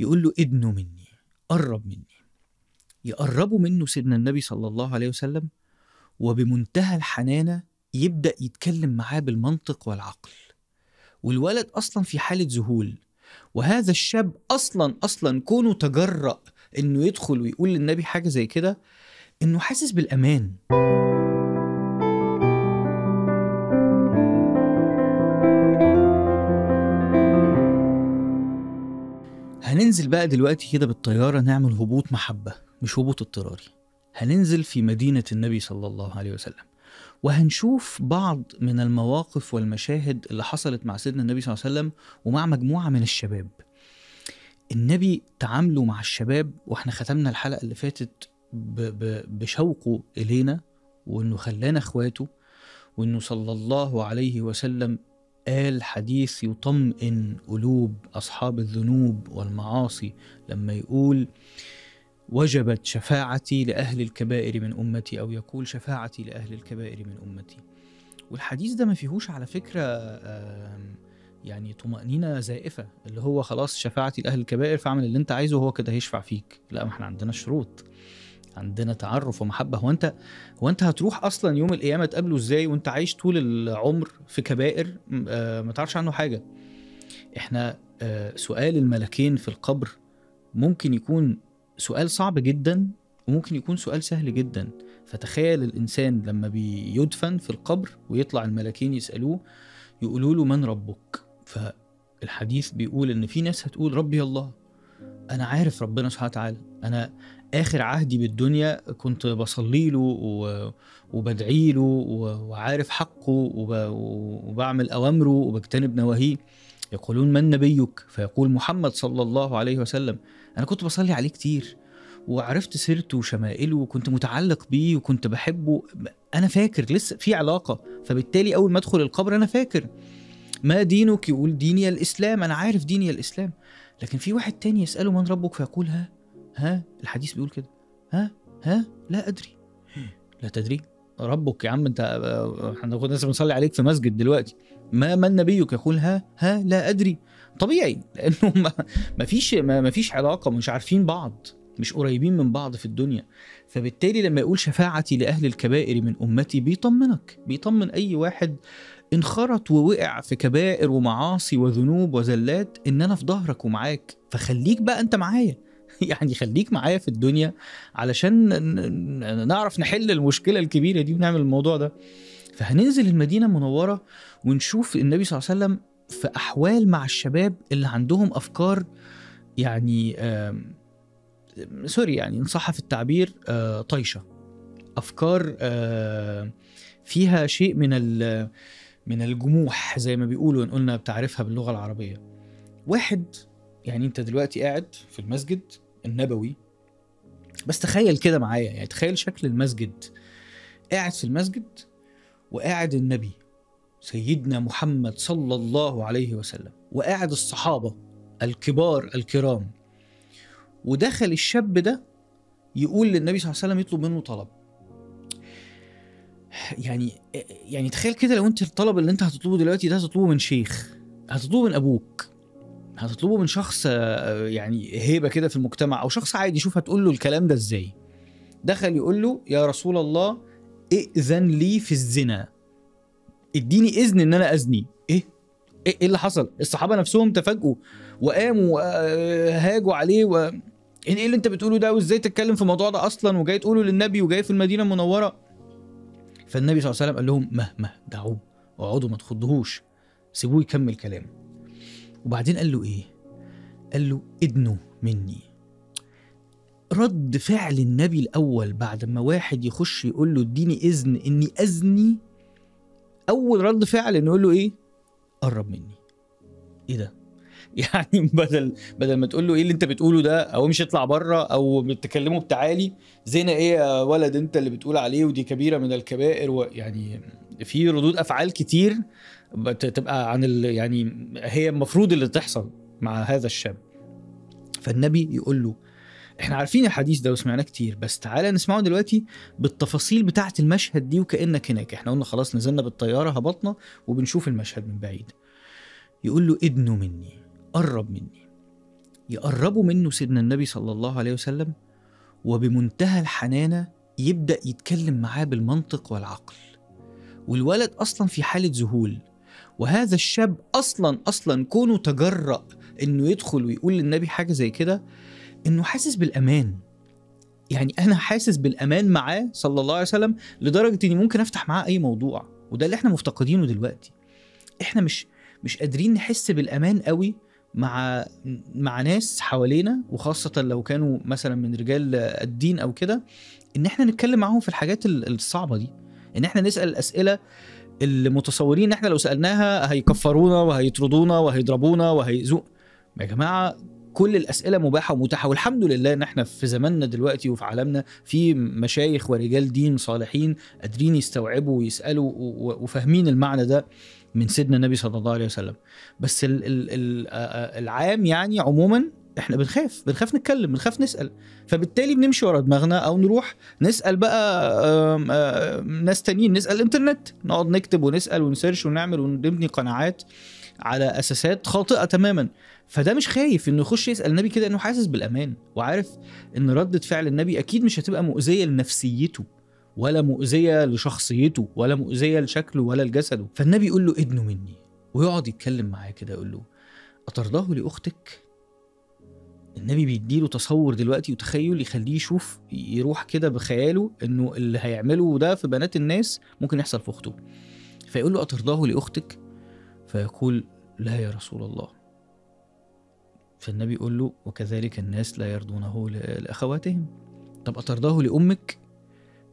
يقول له ادنوا مني، قرب مني. يقربوا منه سيدنا النبي صلى الله عليه وسلم، وبمنتهى الحنانة يبدأ يتكلم معاه بالمنطق والعقل، والولد أصلا في حالة ذهول. وهذا الشاب أصلا كونه تجرأ إنه يدخل ويقول للنبي حاجة زي كده، إنه حاسس بالأمان. هننزل بقى دلوقتي كده بالطيارة، نعمل هبوط محبة مش هبوط اضطراري. هننزل في مدينة النبي صلى الله عليه وسلم، وهنشوف بعض من المواقف والمشاهد اللي حصلت مع سيدنا النبي صلى الله عليه وسلم ومع مجموعة من الشباب. النبي تعامله مع الشباب، واحنا ختمنا الحلقة اللي فاتت بشوقه إلينا، وإنه خلانا إخواته، وإنه صلى الله عليه وسلم قال حديث يطمئن قلوب أصحاب الذنوب والمعاصي لما يقول وجبت شفاعتي لأهل الكبائر من أمتي، أو يقول شفاعتي لأهل الكبائر من أمتي. والحديث ده ما فيهوش على فكرة يعني طمأنينة زائفة، اللي هو خلاص شفاعتي لأهل الكبائر فاعمل اللي انت عايزه وهو كده هيشفع فيك. لا، ما احنا عندنا شروط، عندنا تعرف ومحبة. هو انت هتروح اصلا يوم القيامة تقابله ازاي وانت عايش طول العمر في كبائر ما تعرفش عنه حاجة؟ احنا سؤال الملكين في القبر ممكن يكون سؤال صعب جدا وممكن يكون سؤال سهل جدا. فتخيل الانسان لما بيدفن في القبر ويطلع الملكين يسألوه، يقولوا له من ربك؟ فالحديث بيقول ان في ناس هتقول ربي الله، انا عارف ربنا سبحانه وتعالى، انا آخر عهدي بالدنيا كنت بصلي له وبدعي له وعارف حقه وبعمل أوامره وبجتنب نواهيه. يقولون من نبيك؟ فيقول محمد صلى الله عليه وسلم، أنا كنت بصلي عليه كتير وعرفت سيرته وشمائله وكنت متعلق بيه وكنت بحبه، أنا فاكر لسه في علاقة، فبالتالي أول ما أدخل القبر أنا فاكر. ما دينك؟ يقول ديني الإسلام، أنا عارف ديني الإسلام. لكن في واحد تاني يسأله من ربك فيقول ها الحديث بيقول كده، ها لا أدري. لا تدري ربك يا عم انت، احنا الناس بنصلي عليك في مسجد دلوقتي. من نبيك؟ يقول ها لا أدري. طبيعي، لأنه ما فيش علاقة، مش عارفين بعض، مش قريبين من بعض في الدنيا. فبالتالي لما يقول شفاعتي لأهل الكبائر من أمتي بيطمنك، بيطمن أي واحد انخرط ووقع في كبائر ومعاصي وذنوب وزلات، إن أنا في ظهرك ومعاك، فخليك بقى أنت معايا. يعني خليك معايا في الدنيا علشان نعرف نحل المشكلة الكبيرة دي ونعمل الموضوع ده. فهننزل المدينة المنورة ونشوف النبي صلى الله عليه وسلم في أحوال مع الشباب اللي عندهم أفكار يعني سوري يعني إن صح في التعبير طيشة، أفكار فيها شيء من الجموح زي ما بيقولوا، إن قلنا بتعرفها باللغة العربية. واحد يعني انت دلوقتي قاعد في المسجد النبوي، بس تخيل كده معايا، يعني تخيل شكل المسجد، قاعد في المسجد وقاعد النبي سيدنا محمد صلى الله عليه وسلم، وقاعد الصحابة الكبار الكرام، ودخل الشاب ده يقول للنبي صلى الله عليه وسلم، يطلب منه طلب. يعني تخيل كده لو انت الطلب اللي انت هتطلبه دلوقتي ده هتطلبه من شيخ، هتطلبه من ابوك، هتطلبه من شخص يعني هيبة كده في المجتمع، أو شخص عادي، شوف هتقول له الكلام ده إزاي. دخل يقول له يا رسول الله إئذن لي في الزنا، اديني إذن إن أنا أزني. إيه اللي حصل؟ الصحابة نفسهم تفاجئوا وقاموا وهاجوا عليه، إيه اللي أنت بتقوله ده؟ وإزاي تتكلم في الموضوع ده أصلا؟ وجاي تقوله للنبي وجاي في المدينة المنورة. فالنبي صلى الله عليه وسلم قال لهم مهما دعوه واقعدوا ما تخضهوش، سيبوه يكمل كلامه. وبعدين قال له إيه؟ قال له ادنوا مني. رد فعل النبي الأول بعد ما واحد يخش يقول له اديني إذن إني أزني، أول رد فعل إنه يقول له إيه؟ قرب مني. إيه ده؟ يعني بدل ما تقول له إيه اللي أنت بتقوله ده، أو مش اطلع بره، أو بتكلمه بتعالي، زينا إيه يا ولد أنت اللي بتقول عليه ودي كبيرة من الكبائر، ويعني في ردود أفعال كتير بتبقى عن يعني هي المفروض اللي تحصل مع هذا الشاب. فالنبي يقول له احنا عارفين الحديث ده وسمعناه كتير، بس تعالى نسمعه دلوقتي بالتفاصيل بتاعة المشهد دي وكأنك هناك. احنا قلنا خلاص نزلنا بالطيارة هبطنا وبنشوف المشهد من بعيد. يقول له ادنوا مني، قرب مني. يقربوا منه سيدنا النبي صلى الله عليه وسلم، وبمنتهى الحنانة يبدأ يتكلم معاه بالمنطق والعقل. والولد أصلا في حالة ذهول، وهذا الشاب أصلا كونه تجرأ إنه يدخل ويقول للنبي حاجة زي كده، إنه حاسس بالأمان. يعني أنا حاسس بالأمان معاه صلى الله عليه وسلم لدرجة إني ممكن أفتح معاه أي موضوع، وده اللي إحنا مفتقدينه دلوقتي. إحنا مش قادرين نحس بالأمان قوي مع ناس حوالينا، وخاصة لو كانوا مثلا من رجال الدين أو كده، إن إحنا نتكلم معاهم في الحاجات الصعبة دي، إن إحنا نسأل الأسئلة اللي متصورين إن إحنا لو سألناها هيكفرونا وهيطردونا وهيضربونا وهيزوق. يا جماعة كل الأسئلة مباحة ومتاحة، والحمد لله إن إحنا في زماننا دلوقتي وفي عالمنا في مشايخ ورجال دين صالحين قادرين يستوعبوا ويسألوا وفاهمين المعنى ده من سيدنا النبي صلى الله عليه وسلم. بس العام يعني عموما احنا بنخاف نتكلم، بنخاف نسأل، فبالتالي بنمشي ورا دماغنا او نروح نسأل بقى ناس تانيين، نسأل الانترنت، نقعد نكتب ونسأل ونسيرش ونعمل ونبني قناعات على اساسات خاطئة تماما. فده مش خايف انه يخش يسأل النبي كده، انه حاسس بالامان وعارف ان ردة فعل النبي اكيد مش هتبقى مؤذية لنفسيته ولا مؤذية لشخصيته ولا مؤذية لشكله ولا لجسده. فالنبي يقول له ادنه مني، ويقعد يتكلم معاه كده، يقول له أطرده لأختك؟ النبي بيديله تصور دلوقتي وتخيل يخليه يشوف، يروح كده بخياله انه اللي هيعمله ده في بنات الناس ممكن يحصل في اخته. فيقول له أطرده لأختك؟ فيقول لا يا رسول الله. فالنبي يقول له وكذلك الناس لا يرضونه لأخواتهم. طب أطرده لأمك؟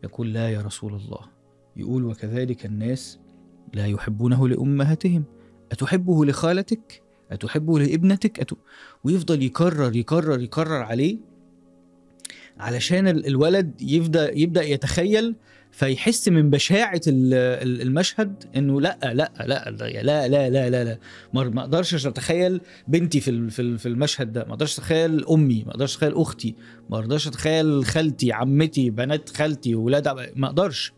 يقول لا يا رسول الله. يقول وكذلك الناس لا يحبونه لأمهاتهم. أتحبه لخالتك؟ أتحبه لابنتك؟ ويفضل يكرر يكرر يكرر عليه علشان الولد يبدأ يتخيل، فيحس من بشاعة المشهد انه لا لا لا لا لا لا لا، ما اقدرش اتخيل بنتي في المشهد ده، ما اقدرش اتخيل امي، ما اقدرش اتخيل اختي، ما اقدرش اتخيل خالتي، عمتي، بنات خالتي، ولاد، ما اقدرش.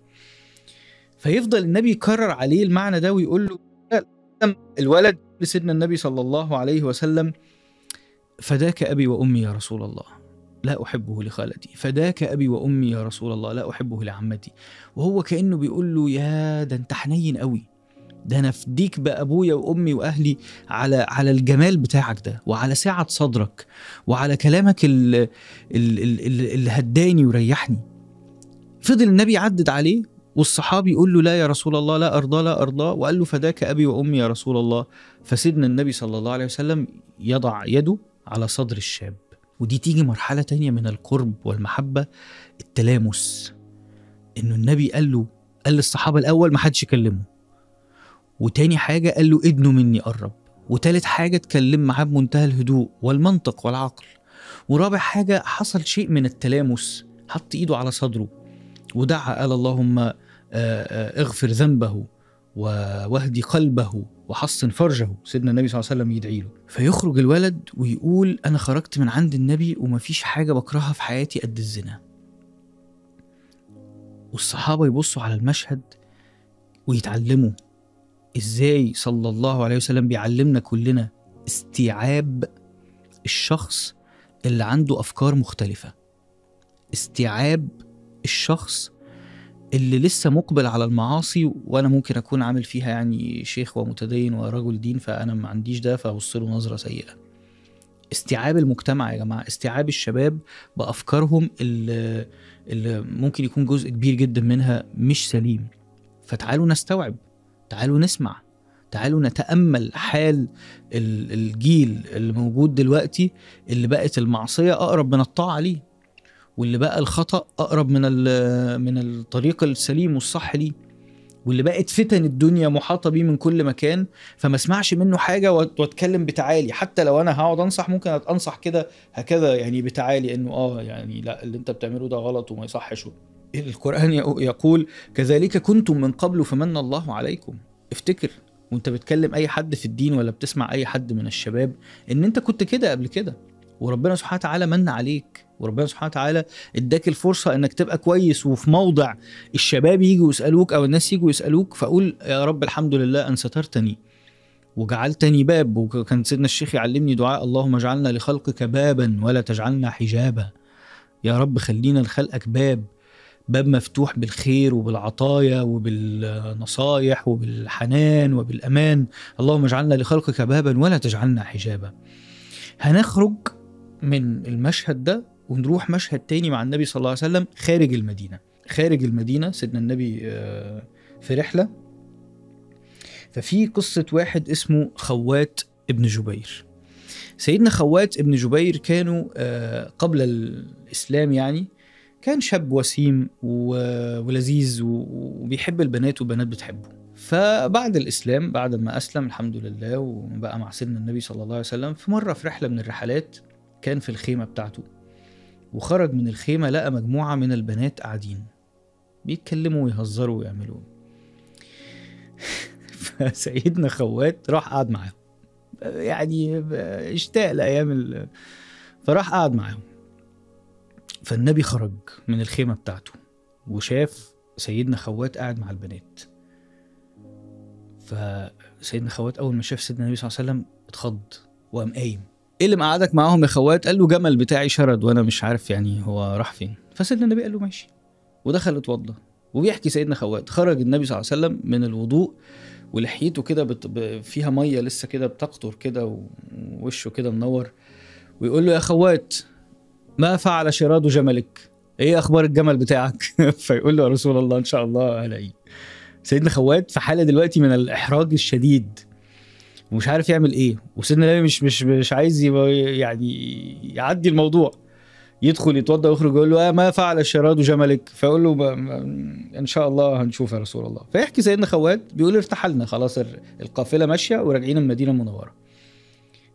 فيفضل النبي يكرر عليه المعنى ده ويقول له لا. الولد لسيدنا النبي صلى الله عليه وسلم فداك ابي وامي يا رسول الله لا أحبه لخالتي، فداك أبي وأمي يا رسول الله لا أحبه لعمتي. وهو كأنه بيقول له يا ده أنت حنين قوي، ده أنا أفديك بأبويا وأمي وأهلي على الجمال بتاعك ده، وعلى سعة صدرك، وعلى كلامك اللي هداني وريحني. فضل النبي يعدد عليه، والصحابي يقول له لا يا رسول الله لا أرضى لا أرضى، وقال له فداك أبي وأمي يا رسول الله. فسيدنا النبي صلى الله عليه وسلم يضع يده على صدر الشاب، ودي تيجي مرحلة تانية من القرب والمحبة، التلامس. إنه النبي قال للصحابة الأول ما حدش يكلمه، وتاني حاجة قال له ادنه مني قرب، وتالت حاجة اتكلم معاه بمنتهى الهدوء والمنطق والعقل، ورابع حاجة حصل شيء من التلامس، حط إيده على صدره ودعا قال اللهم اغفر ذنبه واهدي قلبه وحصن فرجه. سيدنا النبي صلى الله عليه وسلم يدعي له. فيخرج الولد ويقول أنا خرجت من عند النبي ومفيش حاجة بكرهها في حياتي قد الزنا. والصحابة يبصوا على المشهد ويتعلموا إزاي صلى الله عليه وسلم بيعلمنا كلنا استيعاب الشخص اللي عنده أفكار مختلفة، استيعاب الشخص اللي لسه مقبل على المعاصي، وانا ممكن اكون عامل فيها يعني شيخ ومتدين ورجل دين، فانا ما عنديش ده، فابص له نظره سيئه. استيعاب المجتمع يا جماعه، استيعاب الشباب بافكارهم اللي ممكن يكون جزء كبير جدا منها مش سليم. فتعالوا نستوعب، تعالوا نسمع، تعالوا نتامل حال الجيل اللي موجود دلوقتي، اللي بقت المعصيه اقرب من الطاعه ليه، واللي بقى الخطأ أقرب من الطريق السليم والصح ليه، واللي بقت فتن الدنيا محاطة بيه من كل مكان، فما اسمعش منه حاجة واتكلم بتعالي. حتى لو أنا هقعد أنصح، ممكن أنصح كده هكذا يعني بتعالي، إنه يعني لا اللي أنت بتعمله ده غلط وما يصحش. القرآن يقول كذلك كنتم من قبل فمن الله عليكم. افتكر وأنت بتكلم أي حد في الدين ولا بتسمع أي حد من الشباب إن أنت كنت كده قبل كده، وربنا سبحانه وتعالى من عليك، وربنا سبحانه وتعالى اداك الفرصه انك تبقى كويس، وفي موضع الشباب يجوا يسالوك او الناس يجوا يسالوك، فاقول يا رب الحمد لله ان سترتني وجعلتني باب. وكان سيدنا الشيخ يعلمني دعاء: اللهم اجعلنا لخلقك بابا ولا تجعلنا حجابا. يا رب خلينا لخلقك باب، باب مفتوح بالخير وبالعطايا وبالنصايح وبالحنان وبالامان. اللهم اجعلنا لخلقك بابا ولا تجعلنا حجابا. هنخرج من المشهد ده ونروح مشهد تاني مع النبي صلى الله عليه وسلم خارج المدينة. خارج المدينة سيدنا النبي في رحلة، ففي قصة واحد اسمه خوات ابن جبير. سيدنا خوات ابن جبير كانوا قبل الإسلام يعني كان شاب وسيم ولذيذ وبيحب البنات والبنات بتحبه. فبعد الإسلام بعد ما أسلم الحمد لله وبقى مع سيدنا النبي صلى الله عليه وسلم، في مرة في رحلة من الرحلات كان في الخيمة بتاعته، وخرج من الخيمة لقى مجموعة من البنات قاعدين بيتكلموا ويهزروا ويعملوا. فسيدنا خوات راح قعد معاهم، يعني اشتاق لأيام فراح قعد معاهم. فالنبي خرج من الخيمة بتاعته وشاف سيدنا خوات قاعد مع البنات. فسيدنا خوات أول ما شاف سيدنا النبي صلى الله عليه وسلم اتخض وقام قايم: ايه اللي مقعدك معاهم يا خوات؟ قال له: جمل بتاعي شرد وانا مش عارف يعني هو راح فين. فسيدنا النبي قال له: ماشي، ودخل اتوضى. وبيحكي سيدنا خوات خرج النبي صلى الله عليه وسلم من الوضوء ولحيته كده فيها ميه لسه كده بتقطر كده، ووشه كده منور، ويقول له: يا خوات، ما فعل شراد جملك؟ ايه اخبار الجمل بتاعك؟ فيقول له: يا رسول الله، ان شاء الله الاقيه. سيدنا خوات في حاله دلوقتي من الاحراج الشديد ومش عارف يعمل ايه، وسيدنا النبي مش عايز يعني يعدي الموضوع، يدخل يتوضا ويخرج يقول له: ما فعل الشراد جملك؟ فيقول له: ان شاء الله هنشوف يا رسول الله. فيحكي سيدنا خوات بيقول: ارتحلنا خلاص، القافله ماشيه وراجعين المدينه المنوره.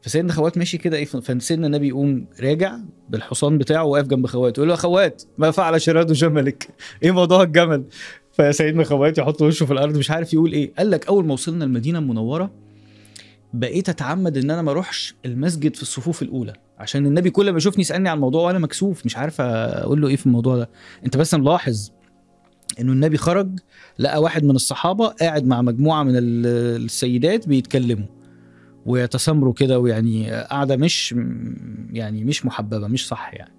فسيدنا خوات ماشي كده ايه، فسيدنا النبي يقوم راجع بالحصان بتاعه واقف جنب خوات، يقول له: يا خوات، ما فعل شراد جملك؟ ايه موضوع الجمل؟ فسيدنا خوات يحط وشه في الارض مش عارف يقول ايه. قال لك: اول ما وصلنا المدينه المنوره بقيت اتعمد ان انا ما اروحش المسجد في الصفوف الاولى، عشان النبي كل ما يشوفني يسالني عن الموضوع وانا مكسوف مش عارف اقول له ايه في الموضوع ده. انت بس ملاحظ انه النبي خرج لقى واحد من الصحابه قاعد مع مجموعه من السيدات بيتكلموا ويتسامروا كده، ويعني قاعده مش يعني مش محببه، مش صح يعني.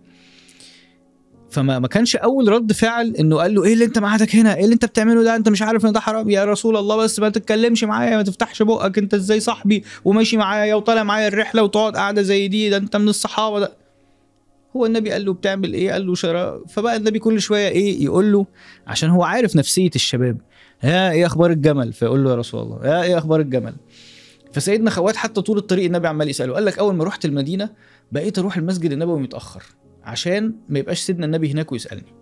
فما كانش اول رد فعل انه قال له: ايه اللي انت معادك هنا؟ ايه اللي انت بتعمله ده؟ انت مش عارف ان ده حرام؟ يا رسول الله بس ما تتكلمش معايا، ما تفتحش بقك، انت ازاي صاحبي وماشي معايا وطالع معايا الرحله وتقعد قاعده زي دي؟ ده انت من الصحابه. ده هو النبي قال له: بتعمل ايه؟ قال له: شراب. فبقى النبي كل شويه ايه يقول له، عشان هو عارف نفسيه الشباب: ها، ايه اخبار الجمل؟ فيقول له: يا رسول الله، ها، ايه اخبار الجمل؟ فسيدنا خوات حتى طول الطريق النبي عمال يساله. قال لك: اول ما رحت المدينه بقيت اروح المسجد النبوي متاخر عشان ما يبقاش سيدنا النبي هناك ويسالني.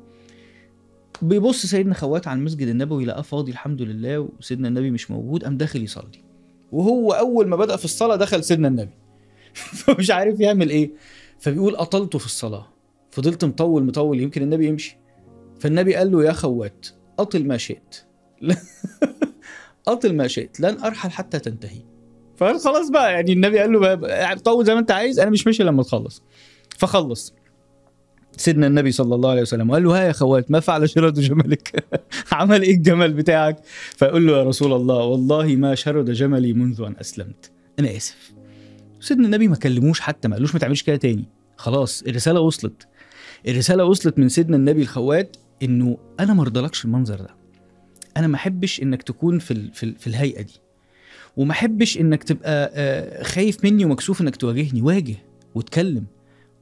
بيبص سيدنا خوات على المسجد النبوي لقاه فاضي الحمد لله وسيدنا النبي مش موجود، قام داخل يصلي. وهو اول ما بدا في الصلاه دخل سيدنا النبي فمش عارف يعمل ايه، فبيقول: اطلته في الصلاه، فضلت مطول يمكن النبي يمشي. فالنبي قال له: يا خوات، اطل ما شئت اطل ما شئت، لن ارحل حتى تنتهي. فخلاص بقى يعني النبي قال له: طول زي ما انت عايز، انا مش ماشي لما تخلص. فخلص سيدنا النبي صلى الله عليه وسلم وقال له: ها يا خوات، ما فعل شرد جملك؟ عمل ايه الجمل بتاعك؟ فيقول له: يا رسول الله، والله ما شرد جملي منذ ان اسلمت، انا اسف. سيدنا النبي ما كلموش حتى، ما قالوش ما تعملش كده تاني، خلاص الرساله وصلت من سيدنا النبي لخوات انه انا ما ارضلكش المنظر ده، انا ما احبش انك تكون في الهيئه دي، وما احبش انك تبقى خايف مني ومكسوف انك تواجهني. واجه واتكلم،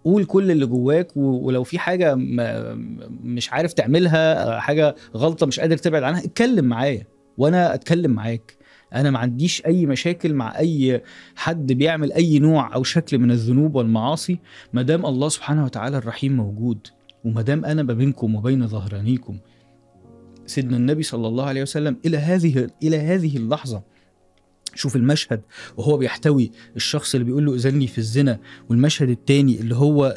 قول كل اللي جواك، ولو في حاجه مش عارف تعملها، حاجه غلطه مش قادر تبعد عنها، اتكلم معايا وانا اتكلم معاك. انا ما عنديش اي مشاكل مع اي حد بيعمل اي نوع او شكل من الذنوب والمعاصي، ما دام الله سبحانه وتعالى الرحيم موجود، وما دام انا ما بينكم وبين ظهرانيكم. سيدنا النبي صلى الله عليه وسلم الى هذه اللحظه، شوف المشهد وهو بيحتوي الشخص اللي بيقول له اذلني في الزنا، والمشهد الثاني اللي هو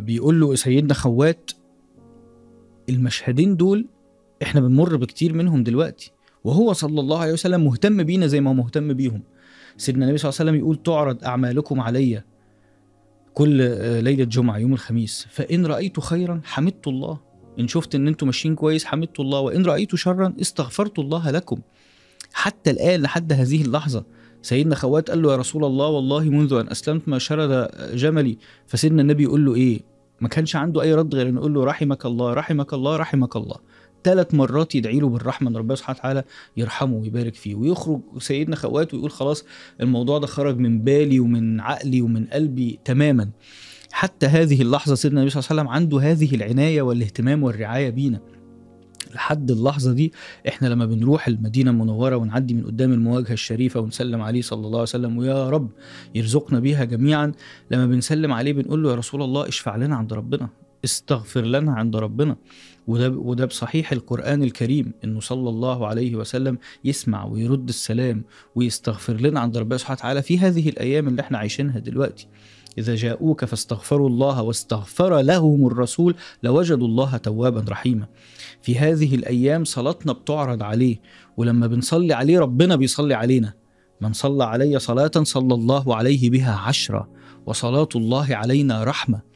بيقول له سيدنا خوات. المشهدين دول احنا بنمر بكتير منهم دلوقتي، وهو صلى الله عليه وسلم مهتم بينا زي ما هو مهتم بيهم. سيدنا النبي صلى الله عليه وسلم يقول: تعرض اعمالكم علي كل ليله جمعه يوم الخميس، فان رايت خيرا حمدت الله، إن شفت إن أنتم ماشيين كويس حمدت الله، وإن رأيتوا شرًا استغفرت الله لكم. حتى الآن لحد هذه اللحظة. سيدنا خوات قال له يا رسول الله والله منذ أن أسلمت ما شرد جملي، فسيدنا النبي يقول له إيه؟ ما كانش عنده أي رد غير أن يقول له رحمك الله رحمك الله رحمك الله. 3 مرات يدعي له بالرحمه ان ربنا سبحانه وتعالى يرحمه ويبارك فيه، ويخرج سيدنا خوات ويقول خلاص الموضوع ده خرج من بالي ومن عقلي ومن قلبي تماما. حتى هذه اللحظه سيدنا النبي صلى الله عليه وسلم عنده هذه العنايه والاهتمام والرعايه بينا. لحد اللحظه دي احنا لما بنروح المدينه المنوره ونعدي من قدام المواجهه الشريفه ونسلم عليه صلى الله عليه وسلم ويا رب يرزقنا بيها جميعا، لما بنسلم عليه بنقول له يا رسول الله اشفع لنا عند ربنا، استغفر لنا عند ربنا. وده بصحيح القرآن الكريم انه صلى الله عليه وسلم يسمع ويرد السلام ويستغفر لنا عند ربنا سبحانه وتعالى في هذه الايام اللي احنا عايشينها دلوقتي. اذا جاءوك فاستغفروا الله واستغفر لهم الرسول لوجدوا الله توابا رحيما. في هذه الايام صلاتنا بتعرض عليه، ولما بنصلي عليه ربنا بيصلي علينا. من صلى علي صلاة صلى الله عليه بها 10 وصلاة الله علينا رحمة.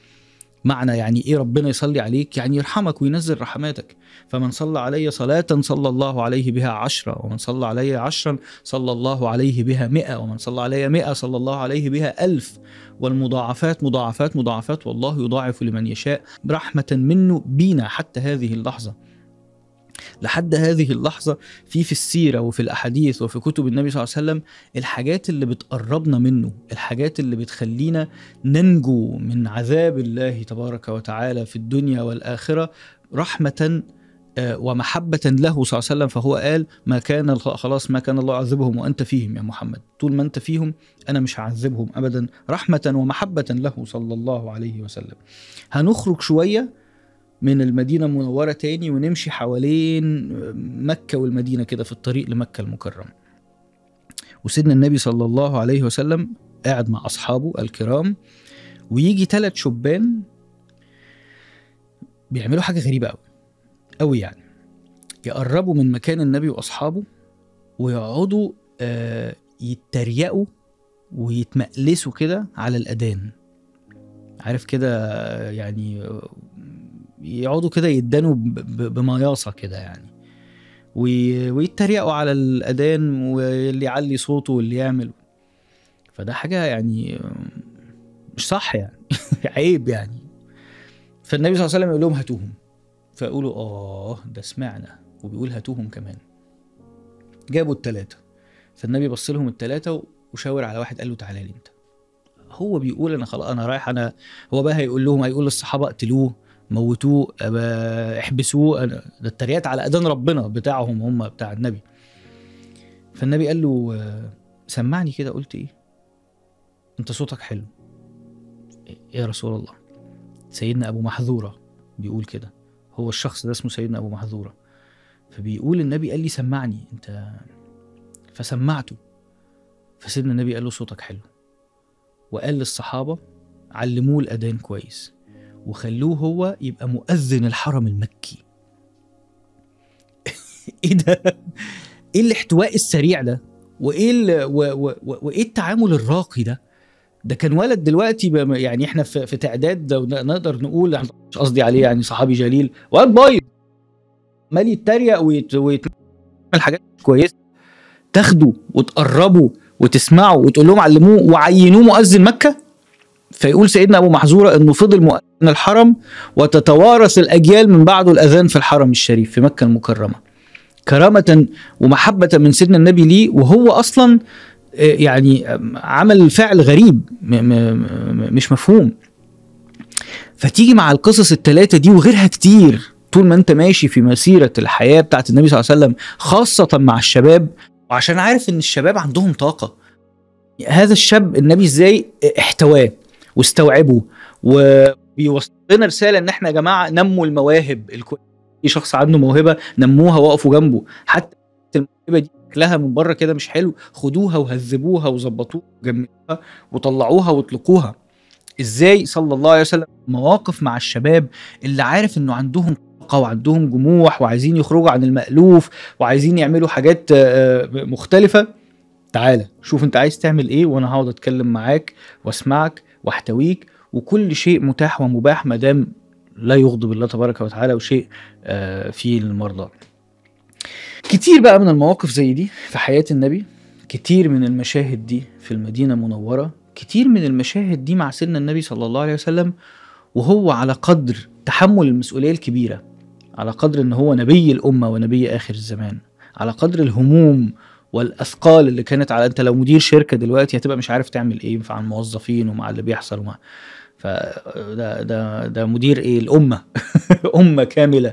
معنى يعني ايه ربنا يصلي عليك؟ يعني يرحمك وينزل رحماتك. فمن صلى علي صلاة صلى الله عليه بها 10، ومن صلى علي 10 صلى الله عليه بها 100، ومن صلى علي 100 صلى الله عليه بها 1000، والمضاعفات مضاعفات مضاعفات، والله يضاعف لمن يشاء رحمة منه بينا. حتى هذه اللحظة، لحد هذه اللحظة في السيرة وفي الأحاديث وفي كتب النبي صلى الله عليه وسلم الحاجات اللي بتقربنا منه، الحاجات اللي بتخلينا ننجو من عذاب الله تبارك وتعالى في الدنيا والآخرة رحمة ومحبة له صلى الله عليه وسلم. فهو قال ما كان خلاص ما كان الله يعذبهم وأنت فيهم يا محمد، طول ما أنت فيهم أنا مش هعذبهم أبدا، رحمة ومحبة له صلى الله عليه وسلم. هنخرج شوية من المدينة المنورة تاني ونمشي حوالين مكة والمدينة كده في الطريق لمكة المكرمة، وسيدنا النبي صلى الله عليه وسلم قاعد مع أصحابه الكرام، ويجي 3 شبان بيعملوا حاجة غريبة أوي يعني، يقربوا من مكان النبي وأصحابه ويقعدوا يتريقوا ويتمقلسوا كده على الأذان، عارف كده يعني، يقعدوا كده يدانوا بمياصه كده يعني، ويتريقوا على الاذان واللي يعلي صوته واللي يعمله. فده حاجه يعني مش صح يعني عيب يعني. فالنبي صلى الله عليه وسلم يقول لهم هاتوهم، فيقولوا ده سمعنا، وبيقول هاتوهم كمان. جابوا ال3، فالنبي بص لهم ال3 وشاور على واحد قال له تعالى لي انت. هو بيقول انا خلاص انا رايح، انا هو بقى هيقول لهم، هيقول للصحابه اقتلوه موتوه احبسوه، ده التريات على اذان ربنا بتاعهم هم بتاع النبي. فالنبي قال له سمعني كده، قلت ايه؟ انت صوتك حلو. يا رسول الله سيدنا ابو محذوره بيقول كده، هو الشخص ده اسمه سيدنا ابو محذوره، فبيقول النبي قال لي سمعني انت، فسمعته. فسيدنا النبي قال له صوتك حلو، وقال للصحابه علموه الاذان كويس وخلوه هو يبقى مؤذن الحرم المكي. ايه ده؟ ايه الاحتواء السريع ده؟ وايه وايه التعامل الراقي ده؟ ده كان ولد دلوقتي يعني احنا في تعداد ده نقدر نقول، احنا مش قصدي عليه يعني صحابي جليل، واد بايظ عمال يتريق ويعمل حاجات كويسه، تاخده وتقربه وتسمعه وتقول لهم علموه وعينوه مؤذن مكه. فيقول سيدنا ابو محذوره انه فضل مؤذن الحرم، وتتوارث الاجيال من بعده الاذان في الحرم الشريف في مكه المكرمه، كرامه ومحبه من سيدنا النبي ليه. وهو اصلا يعني عمل فعل غريب مش مفهوم. فتيجي مع القصص ال3 دي وغيرها كتير طول ما انت ماشي في مسيره الحياه بتاعت النبي صلى الله عليه وسلم، خاصه مع الشباب، وعشان عارف ان الشباب عندهم طاقه. هذا الشاب النبي ازاي احتواه واستوعبه وبيوصل لنا رساله ان احنا يا جماعه نموا المواهب، اي شخص عنده موهبه نموها وقفوا جنبه، حتى الموهبه دي شكلها من بره كده مش حلو، خدوها وهذبوها وظبطوها وجملوها وطلعوها واطلقوها. ازاي صلى الله عليه وسلم مواقف مع الشباب اللي عارف انه عندهم طاقه وعندهم جموح وعايزين يخرجوا عن المألوف وعايزين يعملوا حاجات مختلفه، تعالى شوف انت عايز تعمل ايه وانا هقعد اتكلم معاك واسمعك واحتويك، وكل شيء متاح ومباح ما دام لا يغضب الله تبارك وتعالى وشيء فيه المرضى. كتير بقى من المواقف زي دي في حياة النبي، كتير من المشاهد دي في المدينة المنورة، كتير من المشاهد دي مع سيدنا النبي صلى الله عليه وسلم وهو على قدر تحمل المسؤولية الكبيرة، على قدر ان هو نبي الأمة ونبي آخر الزمان، على قدر الهموم والأثقال اللي كانت على انت لو مدير شركة دلوقتي هتبقى مش عارف تعمل ايه مع الموظفين ومع اللي بيحصل ومع ده مدير ايه الأمة أمة كاملة.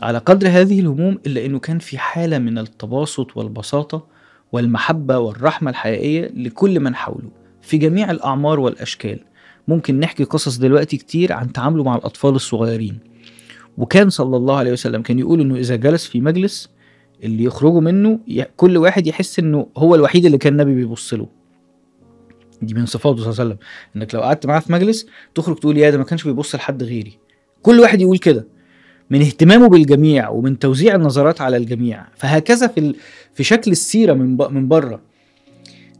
على قدر هذه الهموم إلا أنه كان في حالة من التباسط والبساطة والمحبة والرحمة الحقيقية لكل من حوله في جميع الأعمار والأشكال. ممكن نحكي قصص دلوقتي كتير عن تعامله مع الأطفال الصغيرين، وكان صلى الله عليه وسلم كان يقول أنه إذا جلس في مجلس اللي يخرجوا منه كل واحد يحس أنه هو الوحيد اللي كان النبي بيبص له. دي من صفاته صلى الله عليه وسلم، أنك لو قعدت معاه في مجلس تخرج تقول يا ده ما كانش بيبص لحد غيري. كل واحد يقول كده من اهتمامه بالجميع ومن توزيع النظرات على الجميع. فهكذا في شكل السيرة من بره،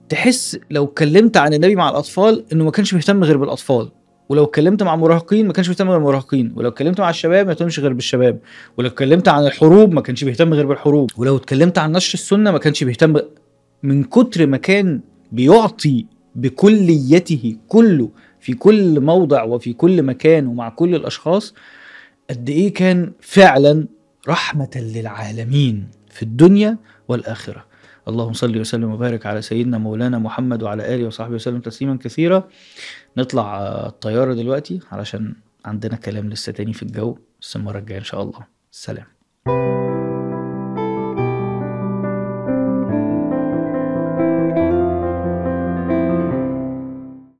تحس لو اتكلمت عن النبي مع الأطفال إنه ما كانش مهتم غير بالأطفال، ولو اتكلمت مع مراهقين ما كانش مهتم غير بالمراهقين، ولو اتكلمت مع الشباب ما كانش غير بالشباب، ولو اتكلمت عن الحروب ما كانش بيهتم غير بالحروب، ولو اتكلمت عن نشر السنة ما كانش بيهتم. من كتر ما كان بيعطي بكليته كله في كل موضع وفي كل مكان ومع كل الأشخاص، قد إيه كان فعلا رحمة للعالمين في الدنيا والآخرة. اللهم صل وسلم وبارك على سيدنا مولانا محمد وعلى آله وصحبه وسلم تسليما كثيرا. نطلع الطيارة دلوقتي علشان عندنا كلام لسه تاني في الجو، بس المرة الجاية إن شاء الله. سلام.